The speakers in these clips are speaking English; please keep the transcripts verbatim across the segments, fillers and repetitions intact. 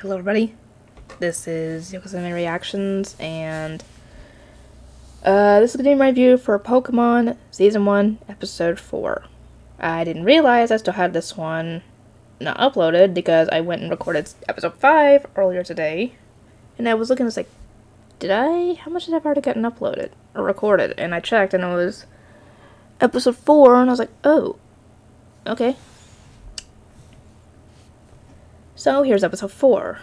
Hello everybody, this is Yoko's Reactions, and uh, this is gonna be my review for Pokemon Season one, Episode four. I didn't realize I still had this one not uploaded because I went and recorded Episode five earlier today, and I was looking, I was like, did I, how much did I have already gotten uploaded, or recorded, and I checked, and it was Episode four, and I was like, oh, okay. So here's episode four.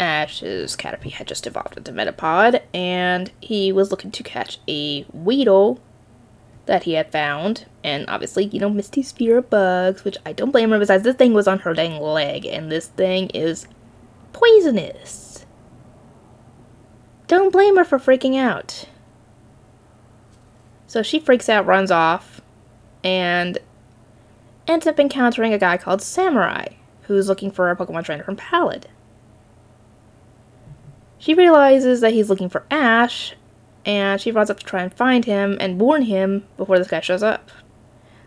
Ash's Caterpie had just evolved into Metapod, and he was looking to catch a Weedle that he had found. And obviously, you know, Misty's fear of bugs, which I don't blame her, besides this thing was on her dang leg, and this thing is poisonous. Don't blame her for freaking out. So she freaks out, runs off, and ends up encountering a guy called Samurai, who's looking for a Pokemon trainer from Pallet. She realizes that he's looking for Ash, and she runs up to try and find him and warn him before this guy shows up.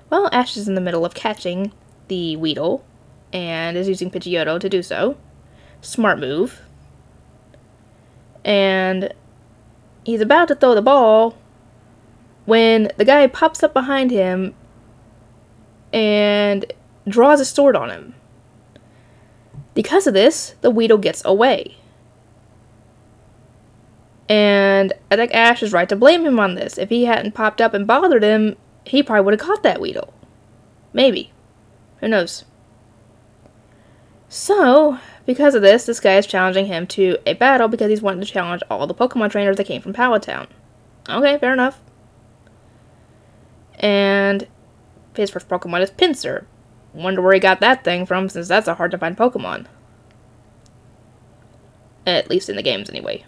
Well, Ash is in the middle of catching the Weedle, and is using Pidgeotto to do so. Smart move. And he's about to throw the ball when the guy pops up behind him and draws a sword on him. Because of this, the Weedle gets away. And I think Ash is right to blame him on this. If he hadn't popped up and bothered him, he probably would have caught that Weedle. Maybe. Who knows? So, because of this, this guy is challenging him to a battle because he's wanting to challenge all the Pokemon trainers that came from Pallet Town. Okay, fair enough. And his first Pokemon is Pinsir. Wonder where he got that thing from, since that's a hard to find Pokemon. At least in the games, anyway.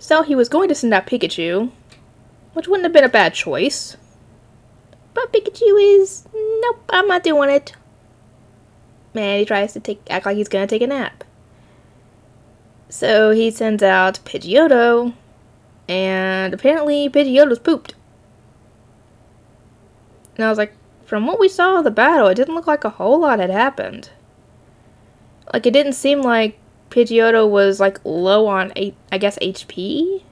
So he was going to send out Pikachu, which wouldn't have been a bad choice. But Pikachu is, nope, I'm not doing it. Man, he tries to take, act like he's gonna take a nap. So he sends out Pidgeotto, and apparently Pidgeotto's pooped. And I was like, from what we saw of the battle, it didn't look like a whole lot had happened. Like, it didn't seem like Pidgeotto was, like, low on, I guess, H P?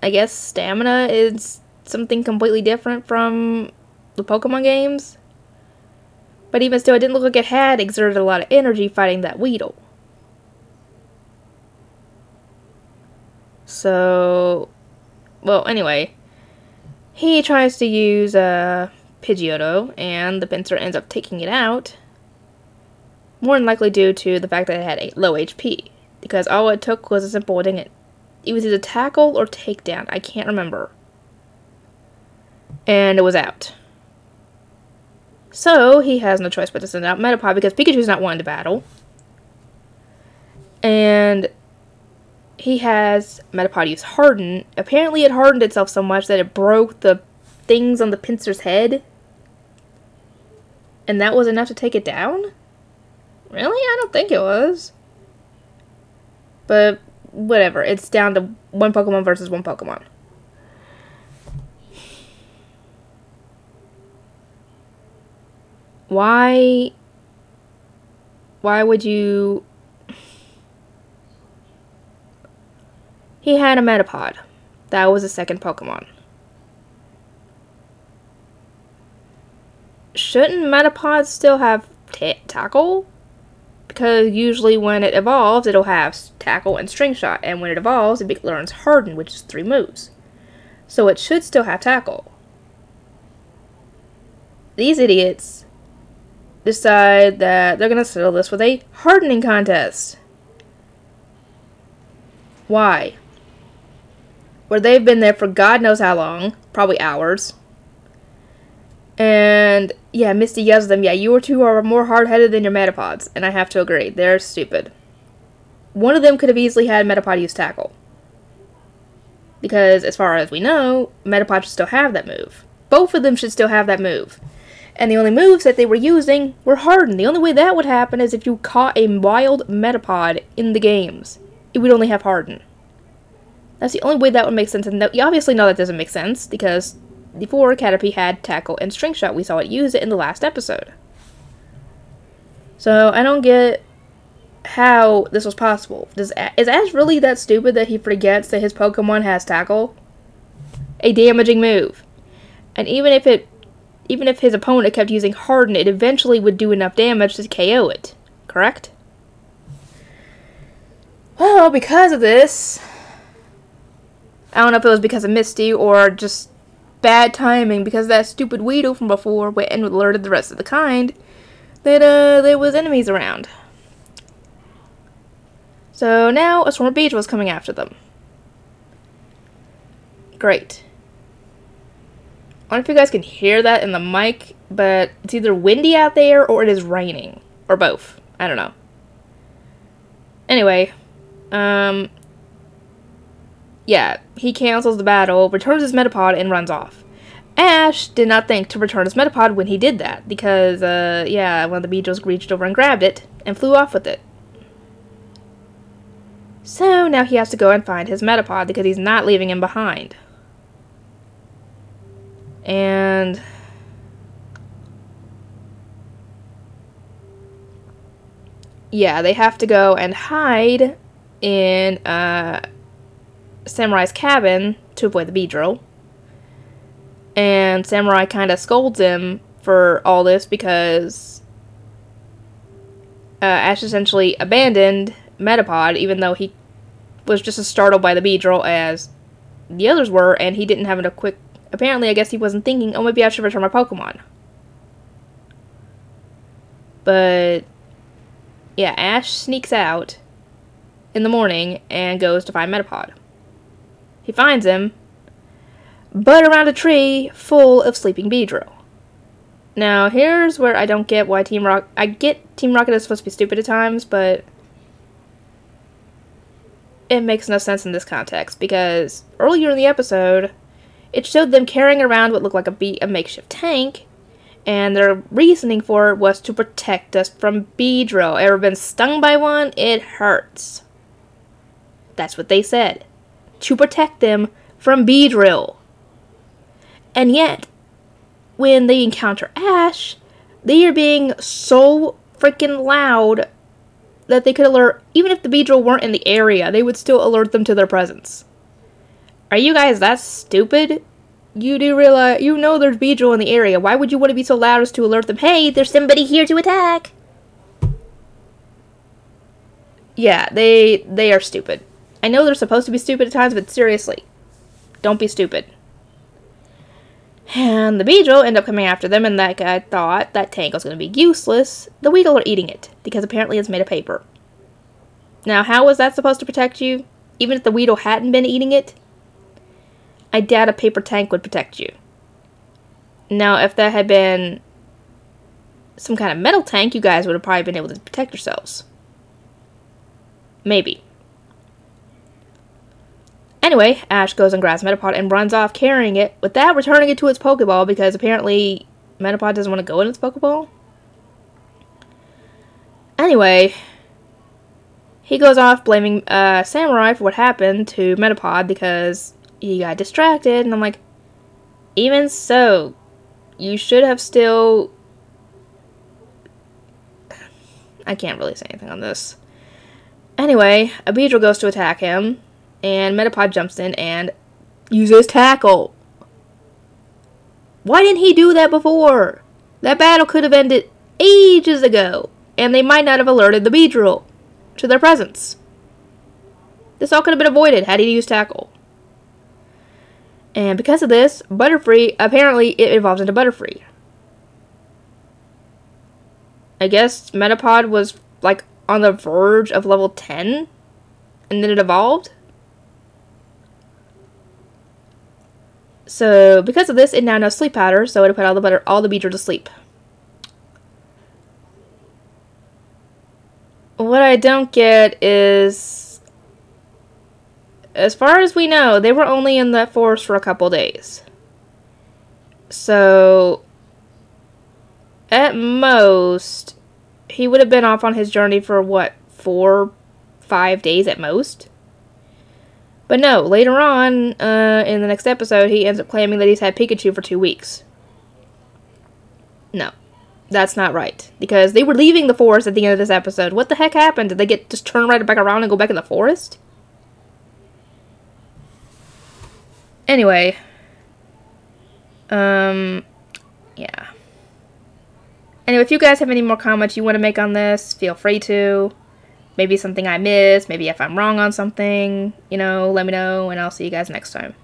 I guess stamina is something completely different from the Pokemon games. But even still, it didn't look like it had exerted a lot of energy fighting that Weedle. So, well, anyway, he tries to use uh, Pidgeotto, and the Pinsir ends up taking it out, more than likely due to the fact that it had a low H P, because all it took was a simple, dang it, it was either tackle or takedown, I can't remember, and it was out. So, he has no choice but to send out Metapod, because Pikachu's not wanting to battle, and he has Metapod use Harden. Apparently it hardened itself so much that it broke the things on the Pinsir's head. And that was enough to take it down? Really? I don't think it was. But whatever. It's down to one Pokemon versus one Pokemon. Why? Why would you? He had a Metapod. That was his second Pokemon. Shouldn't Metapods still have tackle? Because usually when it evolves, it'll have tackle and string shot, and when it evolves, it learns Harden, which is three moves. So it should still have tackle. These idiots decide that they're gonna settle this with a hardening contest. Why? Where they've been there for God knows how long, probably hours. And yeah, Misty yells at them, yeah, you two are more hard-headed than your Metapods, and I have to agree, they're stupid. One of them could have easily had Metapod use tackle. Because as far as we know, Metapod should still have that move. Both of them should still have that move. And the only moves that they were using were hardened. The only way that would happen is if you caught a wild Metapod in the games. It would only have Harden. That's the only way that would make sense, and that, you obviously know that doesn't make sense, because before Caterpie had Tackle and String Shot. We saw it use it in the last episode. So I don't get how this was possible. Does A is Ash really that stupid that he forgets that his Pokemon has Tackle? A damaging move. And even if it even if his opponent kept using Harden, it eventually would do enough damage to K O it, correct? Well, because of this, I don't know if it was because of Misty or just bad timing, because that stupid Weedle from before went and alerted the rest of the kind that uh, there was enemies around. So now a Storm of Beach was coming after them. Great. I don't know if you guys can hear that in the mic, but it's either windy out there or it is raining. Or both. I don't know. Anyway, um... yeah, he cancels the battle, returns his Metapod, and runs off. Ash did not think to return his Metapod when he did that, because, uh, yeah, one of the Beedrills reached over and grabbed it, and flew off with it. So, now he has to go and find his Metapod, because he's not leaving him behind. And... yeah, they have to go and hide in, uh... Samurai's cabin to avoid the Beedrill, and Samurai kind of scolds him for all this because uh, Ash essentially abandoned Metapod, even though he was just as startled by the Beedrill as the others were, and he didn't have a quick... apparently, I guess he wasn't thinking, oh, maybe I should return my Pokemon. But, yeah, Ash sneaks out in the morning and goes to find Metapod. He finds him, but around a tree full of sleeping Beedrill. Now, here's where I don't get why Team Rocket... I get Team Rocket is supposed to be stupid at times, but it makes no sense in this context, because earlier in the episode, it showed them carrying around what looked like a, be a makeshift tank, and their reasoning for it was to protect us from Beedrill. Ever been stung by one? It hurts. That's what they said. To protect them from Beedrill. And yet, when they encounter Ash, they are being so freaking loud that they could alert, even if the Beedrill weren't in the area, they would still alert them to their presence. Are you guys that stupid? You do realize, you know there's Beedrill in the area. Why would you want to be so loud as to alert them, hey, there's somebody here to attack? Yeah, they, they are stupid. I know they're supposed to be stupid at times, but seriously, don't be stupid. And the Beedrill end up coming after them, and that guy thought that tank was going to be useless. The Weedle are eating it, because apparently it's made of paper. Now, how was that supposed to protect you, even if the Weedle hadn't been eating it? I doubt a paper tank would protect you. Now, if that had been some kind of metal tank, you guys would have probably been able to protect yourselves. Maybe. Anyway, Ash goes and grabs Metapod and runs off carrying it, without returning it to its Pokeball, because apparently Metapod doesn't want to go in its Pokeball. Anyway, he goes off blaming uh, Samurai for what happened to Metapod because he got distracted, and I'm like, even so, you should have still... I can't really say anything on this. Anyway, a Beedrill goes to attack him, and Metapod jumps in and uses Tackle. Why didn't he do that before? That battle could have ended ages ago, and they might not have alerted the Beedrill to their presence. This all could have been avoided had he used Tackle. And because of this, Butterfree, apparently it evolves into Butterfree. I guess Metapod was, like, on the verge of level ten, and then it evolved? So, because of this, it now knows Sleep Powder, so it'll put all the butter, all the Beedrill to sleep. What I don't get is, as far as we know, they were only in that forest for a couple days. So, at most, he would have been off on his journey for, what, four, five days at most? But no, later on uh, in the next episode, he ends up claiming that he's had Pikachu for two weeks. No, that's not right. Because they were leaving the forest at the end of this episode. What the heck happened? Did they get just turn right back around and go back in the forest? Anyway. Um, yeah. Anyway, if you guys have any more comments you want to make on this, feel free to. Maybe something I missed, maybe if I'm wrong on something, you know, let me know, and I'll see you guys next time.